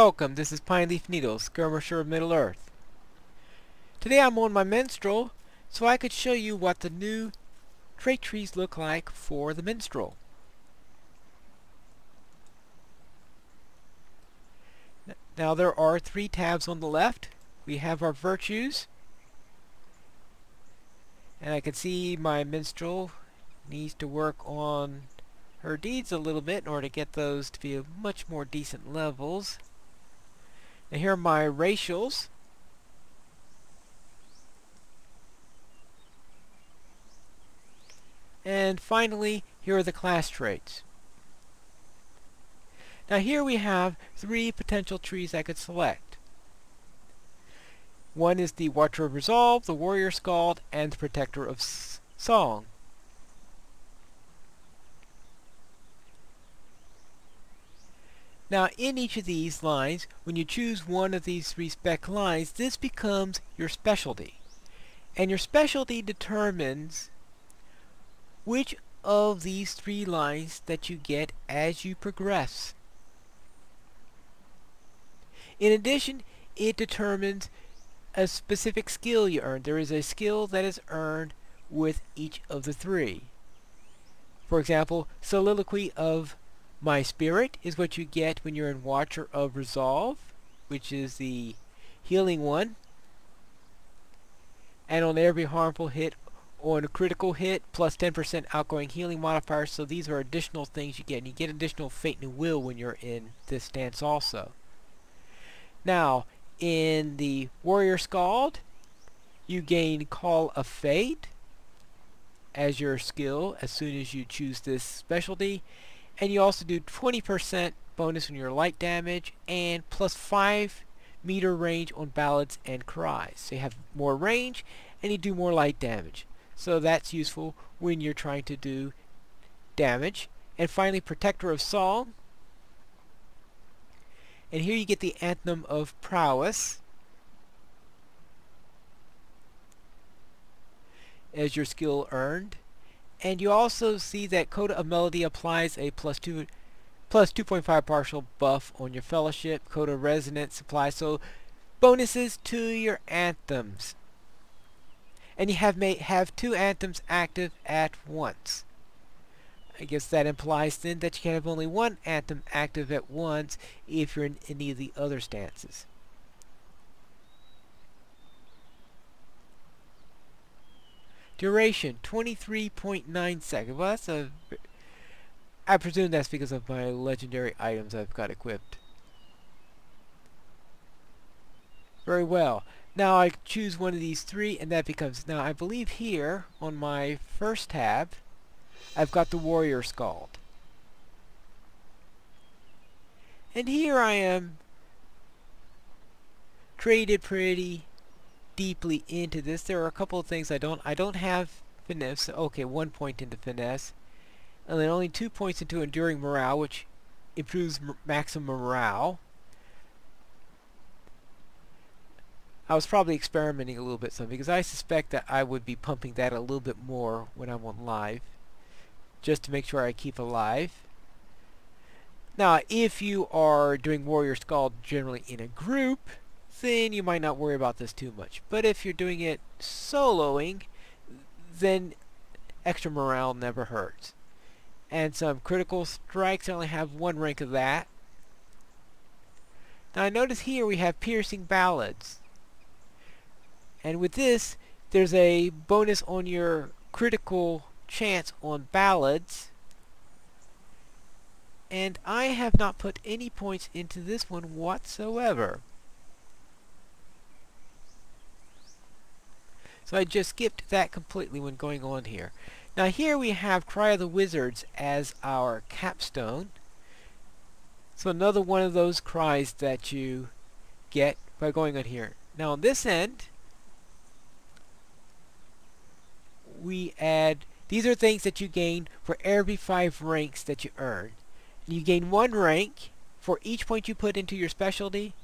Welcome, this is Pineleaf Needles, Skirmisher of Middle-earth. Today I'm on my Minstrel, so I could show you what the new trait trees look like for the Minstrel. Now there are three tabs on the left. We have our virtues, and I can see my Minstrel needs to work on her deeds a little bit in order to get those to be much more decent levels. And here are my racials. And finally, here are the class traits. Now here we have three potential trees I could select. One is the Watcher of Resolve, the Warrior Scald, and the Protector of Song. Now in each of these lines, when you choose one of these three spec lines, this becomes your specialty. And your specialty determines which of these three lines that you get as you progress. In addition, it determines a specific skill you earn. There is a skill that is earned with each of the three. For example, Soliloquy of My Spirit is what you get when you're in Watcher of Resolve, which is the healing one. And on every harmful hit, on a critical hit, plus 10% outgoing healing modifier. So these are additional things you get, and you get additional fate and will when you're in this stance also. Now, in the Warrior Scald, you gain Call of Fate as your skill as soon as you choose this specialty. And you also do 20% bonus on your light damage and plus 5-meter range on ballads and cries. So you have more range and you do more light damage. So that's useful when you're trying to do damage. And finally, Protector of Song. And here you get the Anthem of Prowess as your skill earned. And you also see that Coda of Melody applies a plus 2.5 partial buff on your fellowship. Coda of Resonance applies so bonuses to your anthems. And you have two anthems active at once. I guess that implies then that you can have only one anthem active at once if you're in any of the other stances. Duration, 23.9 seconds. Well, that's I presume that's because of my legendary items I've got equipped. Very well. Now I choose one of these three, and that becomes... Now I believe here, on my first tab, I've got the Warrior Scald. And here I am traded pretty deeply into this. There are a couple of things I don't have finesse. Okay, 1 point into finesse, and then only 2 points into enduring morale, which improves maximum morale. I was probably experimenting a little bit some, because I suspect that I would be pumping that a little bit more when I'm on live, just to make sure I keep alive. Now, if you are doing Warrior Scald generally in a group, then you might not worry about this too much. But if you're doing it soloing, then extra morale never hurts. And some critical strikes, I only have 1 rank of that. Now I notice here we have piercing ballads. And with this, there's a bonus on your critical chance on ballads. And I have not put any points into this one whatsoever. So I just skipped that completely when going on here. Now here we have Cry of the Wizards as our capstone. So another one of those cries that you get by going on here. Now on this end, we add... These are things that you gain for every 5 ranks that you earn. You gain 1 rank for each point you put into your specialty,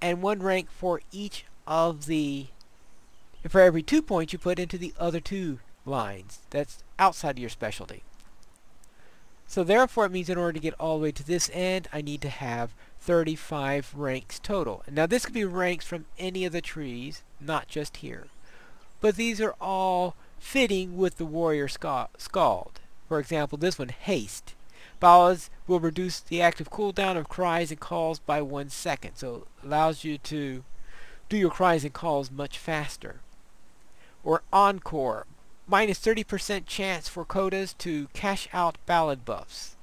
and 1 rank for each of the... And for every 2 points you put into the other two lines that's outside of your specialty. So therefore it means in order to get all the way to this end, I need to have 35 ranks total. Now this could be ranks from any of the trees, not just here. But these are all fitting with the Warrior Scald. For example, this one, Haste. Bolas will reduce the active cooldown of cries and calls by 1 second, so it allows you to do your cries and calls much faster. Or Encore, minus 30% chance for codas to cash out ballad buffs.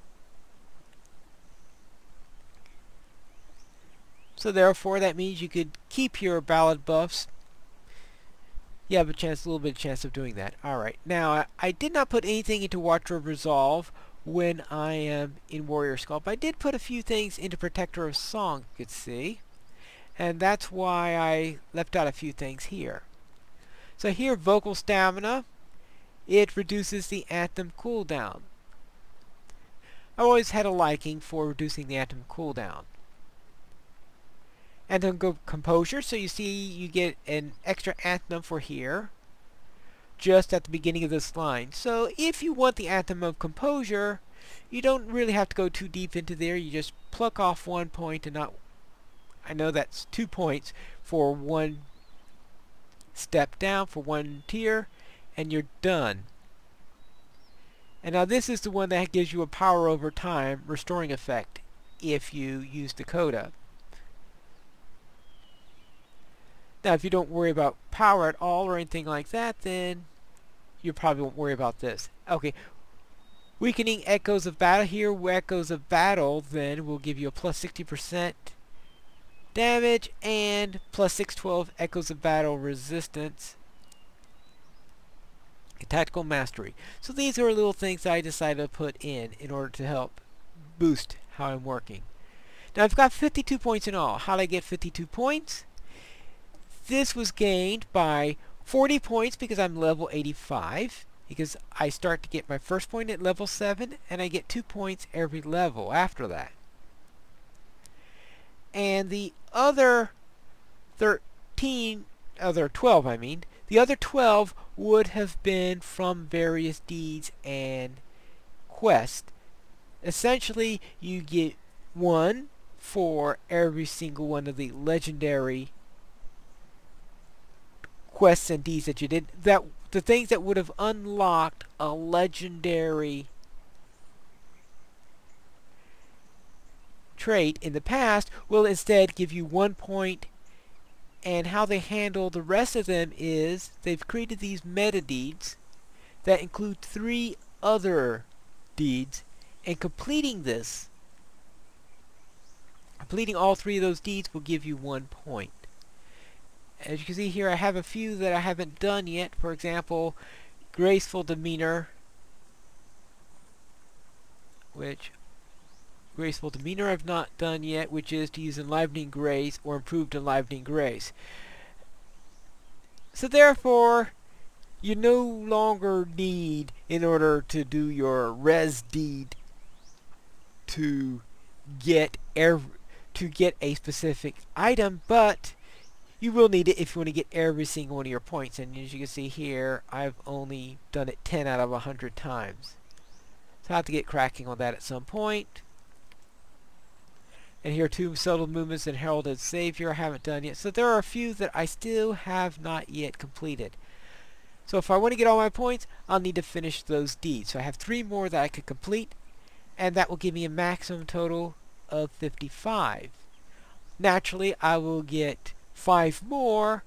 So therefore that means you could keep your ballad buffs. You have a chance, a little bit of chance of doing that. Alright, now I did not put anything into Watcher of Resolve when I am in Warrior Scald, but I did put a few things into Protector of Song, you could see. And that's why I left out a few things here. So here, Vocal Stamina, it reduces the anthem cooldown. I've always had a liking for reducing the anthem cooldown. Anthem of Composure, so you see you get an extra anthem for here, just at the beginning of this line. So if you want the Anthem of Composure, you don't really have to go too deep into there. You just pluck off 1 point and not... I know that's 2 points for one step down for one tier, and you're done. And now this is the one that gives you a power over time restoring effect if you use the coda. Now if you don't worry about power at all or anything like that, then you probably won't worry about this. Okay, weakening Echoes of Battle here. Echoes of Battle then will give you a plus 60% damage and plus 612 Echoes of Battle resistance. Tactical Mastery. So these are little things that I decided to put in order to help boost how I'm working. Now I've got 52 points in all. How did I get 52 points? This was gained by 40 points because I'm level 85, because I start to get my first point at level 7 and I get 2 points every level after that. And the other 12 I mean, the other 12 would have been from various deeds and quests. Essentially you get one for every single one of the legendary quests and deeds that you did, that the things that would have unlocked a legendary trait in the past will instead give you 1 point. And how they handle the rest of them is they've created these meta deeds that include 3 other deeds, and completing all 3 of those deeds will give you 1 point. As you can see here, I have a few that I haven't done yet. For example, Graceful Demeanor, which I've not done yet, which is to use Enlivening Grace or Improved Enlivening Grace. So therefore you no longer need, in order to do your res deed, to get a specific item, but you will need it if you want to get every single one of your points. And as you can see here, I've only done it 10 out of 100 times, so I'll have to get cracking on that at some point. And here, 2 subtle movements and Herald and Savior I haven't done yet. So there are a few that I still have not yet completed. So if I want to get all my points, I'll need to finish those deeds. So I have 3 more that I could complete, and that will give me a maximum total of 55. Naturally, I will get 5 more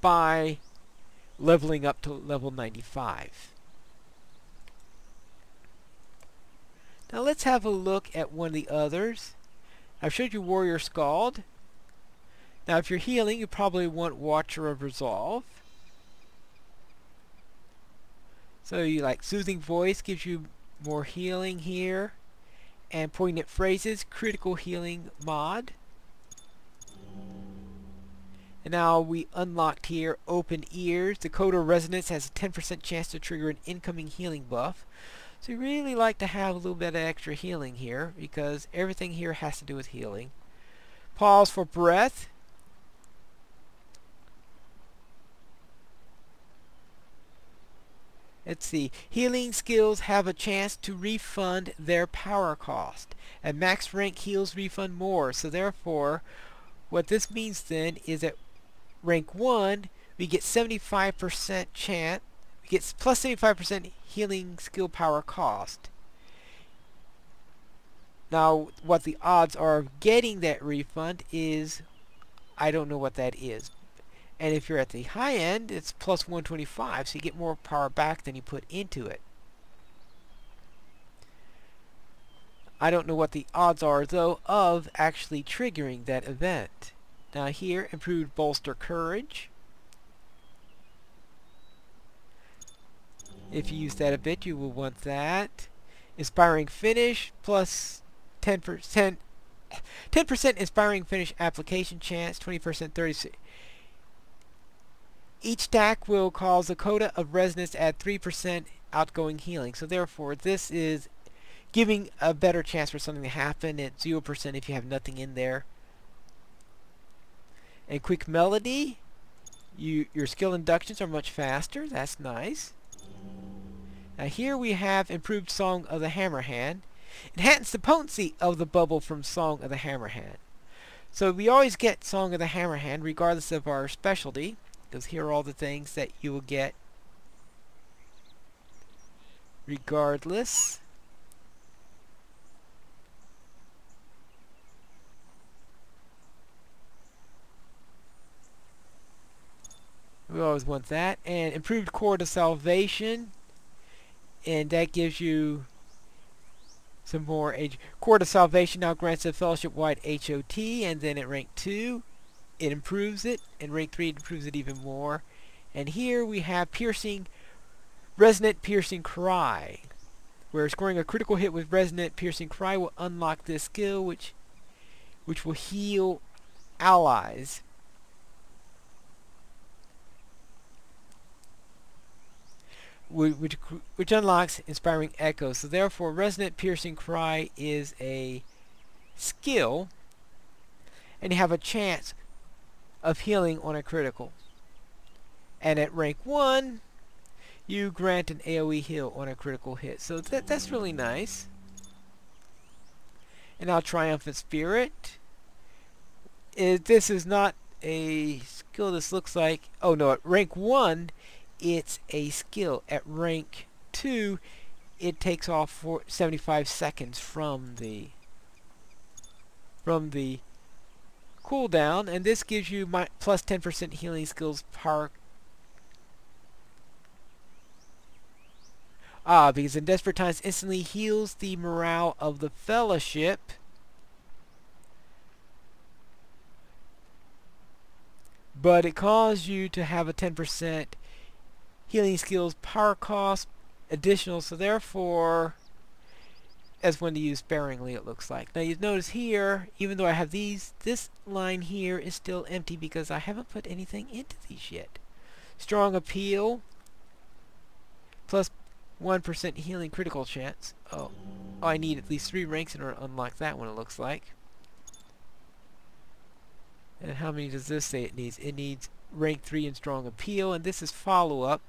by leveling up to level 95. Now let's have a look at one of the others. I've showed you Warrior Scald. Now if you're healing, you probably want Watcher of Resolve. So you like Soothing Voice, gives you more healing here. And Poignant Phrases, critical healing mod. And now we unlocked here Open Ears. Dakota Resonance has a 10% chance to trigger an incoming healing buff. So you really like to have a little bit of extra healing here, because everything here has to do with healing. Pause for breath. Let's see. Healing skills have a chance to refund their power cost. And max rank heals refund more. So therefore, what this means then is at rank 1, we get 75% chance. We get plus 75% healing skill power cost. Now, what the odds are of getting that refund is, I don't know what that is. And if you're at the high end, it's plus 125, so you get more power back than you put into it. I don't know what the odds are, though, of actually triggering that event. Now here, improved bolster courage. If you use that a bit, you will want that. Inspiring finish, plus 10%. 10% inspiring finish application chance, 20%, 30%. Each stack will cause a Coda of Resonance at 3% outgoing healing. So therefore, this is giving a better chance for something to happen at 0% if you have nothing in there. And quick melody, your skill inductions are much faster. That's nice. Now here we have improved Song of the Hammerhand. Enhance the potency of the bubble from Song of the Hammerhand. So we always get Song of the Hammerhand regardless of our specialty. Because here are all the things that you will get regardless. We always want that. And improved Chord of Salvation. And that gives you some more age. Chord of Salvation now grants a fellowship-wide HOT, and then at rank 2. It improves it, and rank 3 it improves it even more. And here we have Resonant Piercing Cry, where scoring a critical hit with Resonant Piercing Cry will unlock this skill, which will heal allies. Which unlocks Inspiring Echo. So therefore, Resonant Piercing Cry is a skill, and you have a chance of healing on a critical. And at rank 1, you grant an AoE heal on a critical hit. So that's really nice. And now Triumphant Spirit. This is not a skill. This looks like, oh no, at rank 1, it's a skill. At rank 2, it takes off for 75 seconds from the cooldown, and this gives you plus 10% healing skills power. Because in desperate times instantly heals the morale of the fellowship. But it causes you to have a 10% healing skills power cost additional, so therefore as one to use sparingly, it looks like. Now you notice here, even though I have these, this line here is still empty because I haven't put anything into these yet. Strong appeal, plus 1% healing critical chance. Oh, I need at least 3 ranks in order to unlock that one, it looks like. And how many does this say it needs? It needs rank 3 in strong appeal, and this is follow-up.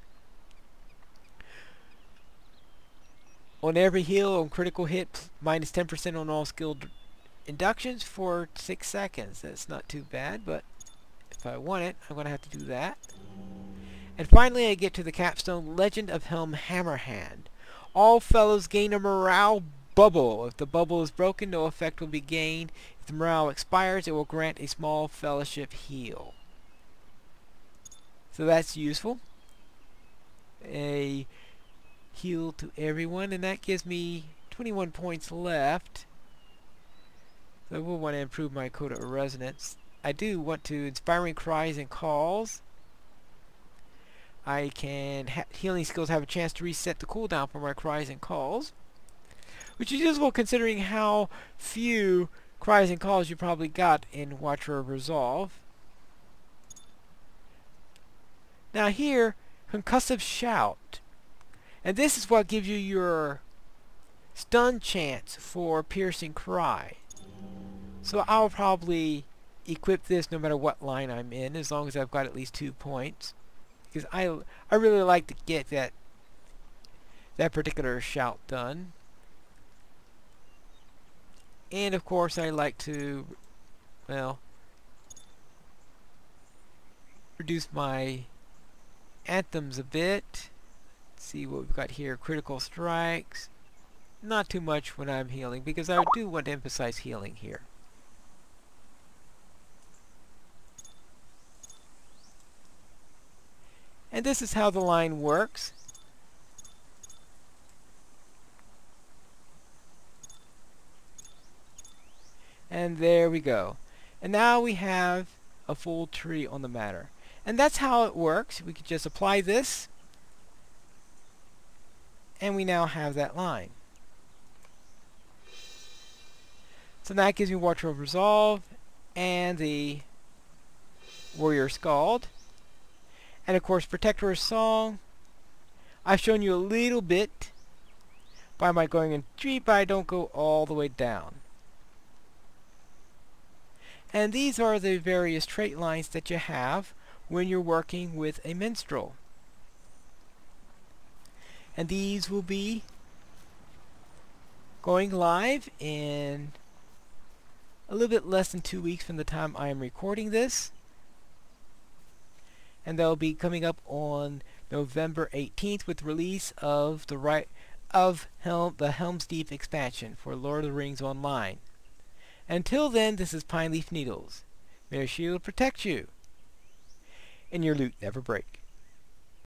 On every heal, on critical hit, minus 10% on all skilled inductions for 6 seconds. That's not too bad, but if I want it, I'm going to have to do that. And finally, I get to the capstone, Legend of Helm Hammerhand. All fellows gain a morale bubble. If the bubble is broken, no effect will be gained. If the morale expires, it will grant a small fellowship heal. So that's useful. A heal to everyone, and that gives me 21 points left. So I will want to improve my Coda of Resonance. I do want to inspiring cries and calls. I can healing skills have a chance to reset the cooldown for my cries and calls, which is useful considering how few cries and calls you probably got in Watcher of Resolve. Now here, concussive shout. And this is what gives you your stun chance for piercing cry. So I'll probably equip this no matter what line I'm in, as long as I've got at least 2 points. Because I really like to get that that particular shout done. And of course I like to, well, reduce my anthems a bit. Let's see what we've got here. Critical strikes. Not too much when I'm healing, because I do want to emphasize healing here. And this is how the line works. And there we go. And now we have a full tree on the matter. And that's how it works. We could just apply this, and we now have that line. So that gives me Watcher of Resolve and the Warrior Scald. And of course, Protector of Song. I've shown you a little bit by my going in tree, but I don't go all the way down. And these are the various trait lines that you have when you're working with a minstrel. And these will be going live in a little bit less than 2 weeks from the time I am recording this, and they'll be coming up on November 18th with release of the Helm's Deep expansion for Lord of the Rings Online. Until then, this is Pineleaf Needles. May your shield protect you, and your lute never break.